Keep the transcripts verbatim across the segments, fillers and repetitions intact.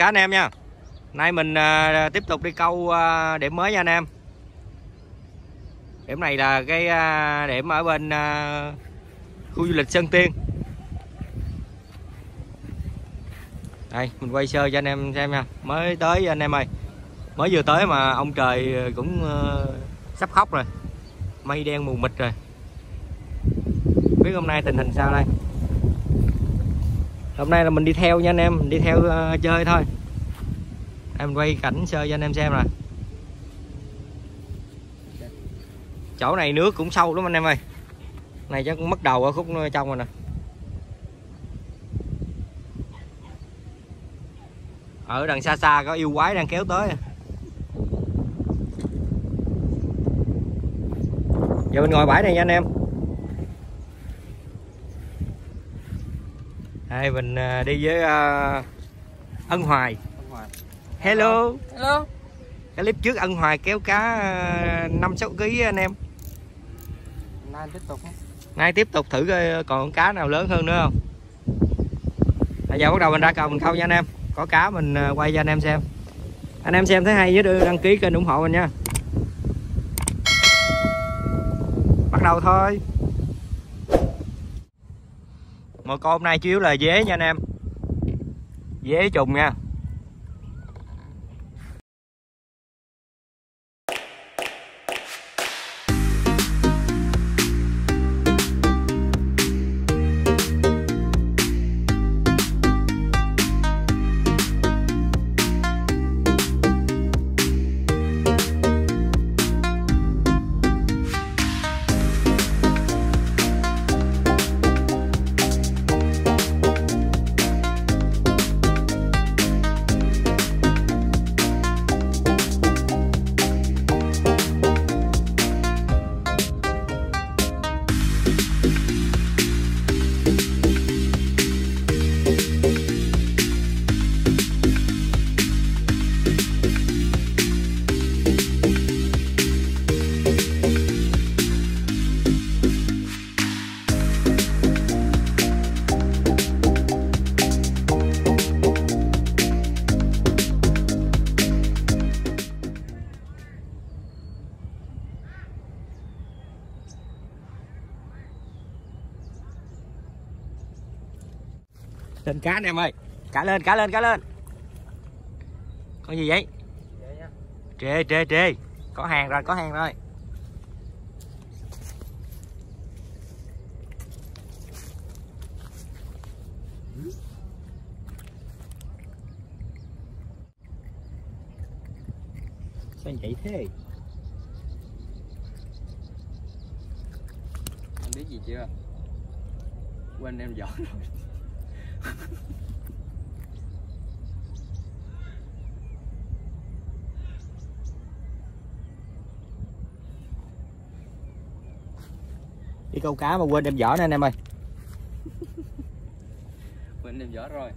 cả anh em nha. Nay mình à, tiếp tục đi câu à, điểm mới nha anh em. Điểm này là cái à, điểm ở bên à, khu du lịch Sơn Tiên. Đây mình quay sơ cho anh em xem nha. Mới tới anh em ơi, mới vừa tới mà ông trời cũng à, sắp khóc rồi, mây đen mù mịt rồi. Biết hôm nay tình hình sao đây? Hôm nay là mình đi theo nha anh em, mình đi theo uh, chơi thôi. Em quay cảnh sơ cho anh em xem rồi. Chỗ này nước cũng sâu lắm anh em ơi. Này chắc cũng mất đầu ở khúc trong rồi nè. Ở đằng xa xa có yêu quái đang kéo tới. Giờ mình ngồi bãi này nha anh em. Đây mình đi với uh, Ân Hoài. Hello. Hello. Cái clip trước Ân Hoài kéo cá uh, năm sáu ký anh em. Nay tiếp tục. Nay tiếp tục thử coi còn con cá nào lớn hơn nữa không. Bây giờ bắt đầu mình ra cầu mình câu nha anh em. Có cá mình uh, quay cho anh em xem. Anh em xem thấy hay nhớ đăng ký kênh ủng hộ mình nha. Bắt đầu thôi. Mà con hôm nay chủ yếu là dế nha anh em. Dế trùng nha. Lên cá anh em ơi, cá lên, cá lên, cá lên. Con gì vậy? Trê, trê, trê. Có hàng rồi, có hàng rồi. Sao vậy thế? Anh biết gì chưa? Quên em dọn rồi. Đi câu cá mà quên đem vỏ nè anh em ơi. Quên đem vỏ rồi.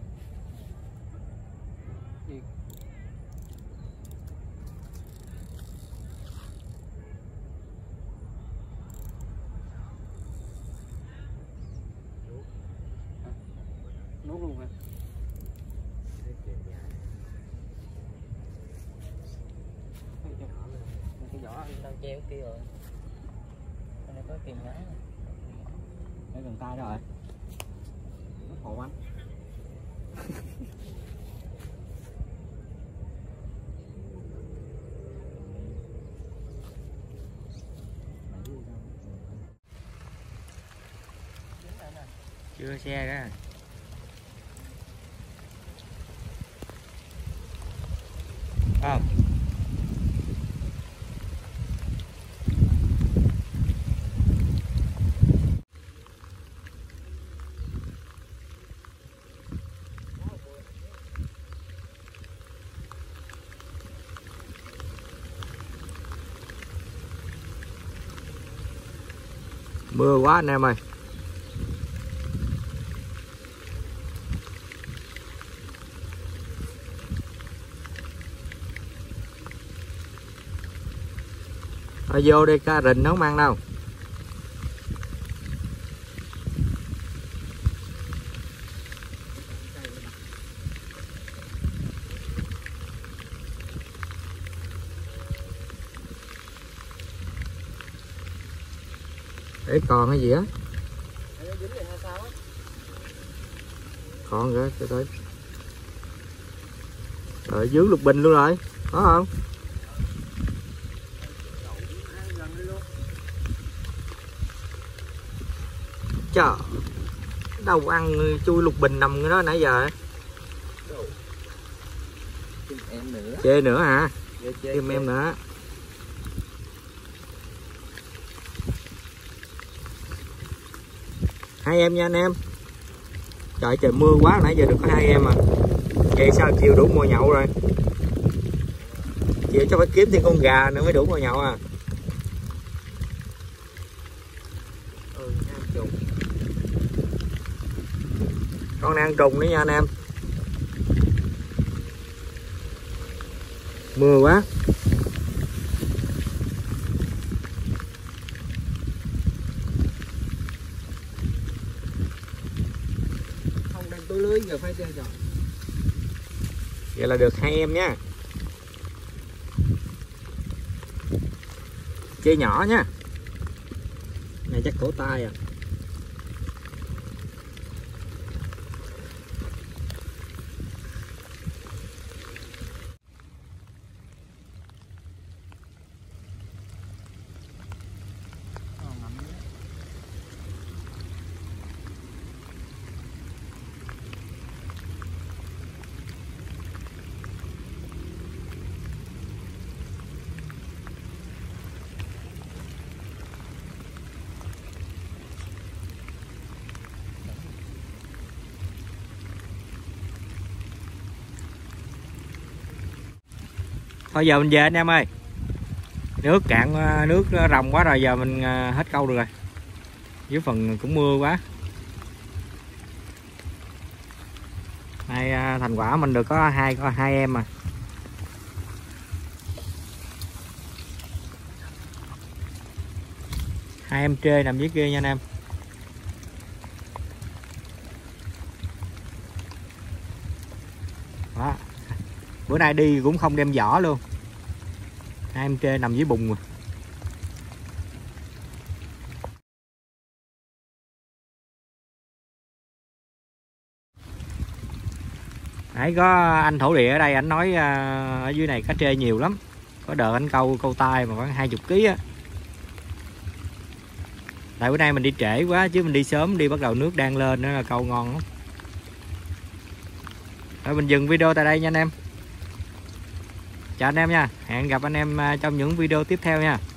Treo kia rồi. Bên này có kìm ngắn. Nó gần tay rồi. Nó khổ anh. Chưa xe đó. Không. À. Mưa quá anh em ơi. Thôi vô đi, cá rình nó không ăn đâu. để còn cái gì á, còn kìa, tới ở dưới lục bình luôn rồi, có không? Chợ đâu ăn chui lục bình nằm cái đó nãy giờ. Em nữa. Chê nữa hả? Chê, chê, chê. Em nữa. Hai em nha anh em. Trời trời mưa quá nãy giờ được có hai em à. Vậy sao chiều đủ mồi nhậu rồi. Chiều cho phải kiếm thêm con gà nữa mới đủ mồi nhậu à. Ừ, con đang trùng nữa nha anh em. Mưa quá. Không đang túi lưới giờ phải chơi rồi. Vậy là được hai em nha. Chơi nhỏ nha. Này chắc cổ tay à. Thôi giờ mình về anh em ơi. Nước cạn, nước rồng quá rồi, giờ mình hết câu được rồi. Dưới phần cũng mưa quá. Nay thành quả mình được có hai có hai em mà. Hai em trê nằm dưới kia nha anh em. Đó. Bữa nay đi cũng không đem vỏ luôn. Hai em trê nằm dưới bùn rồi. Nãy có anh thổ địa ở đây, anh nói ở dưới này cá trê nhiều lắm. Có đợt anh câu câu tay mà khoảng hai mươi ký á. Tại bữa nay mình đi trễ quá, chứ mình đi sớm đi bắt đầu nước đang lên nữa là câu ngon lắm. Rồi mình dừng video tại đây nha anh em. Chào anh em nha, hẹn gặp anh em trong những video tiếp theo nha.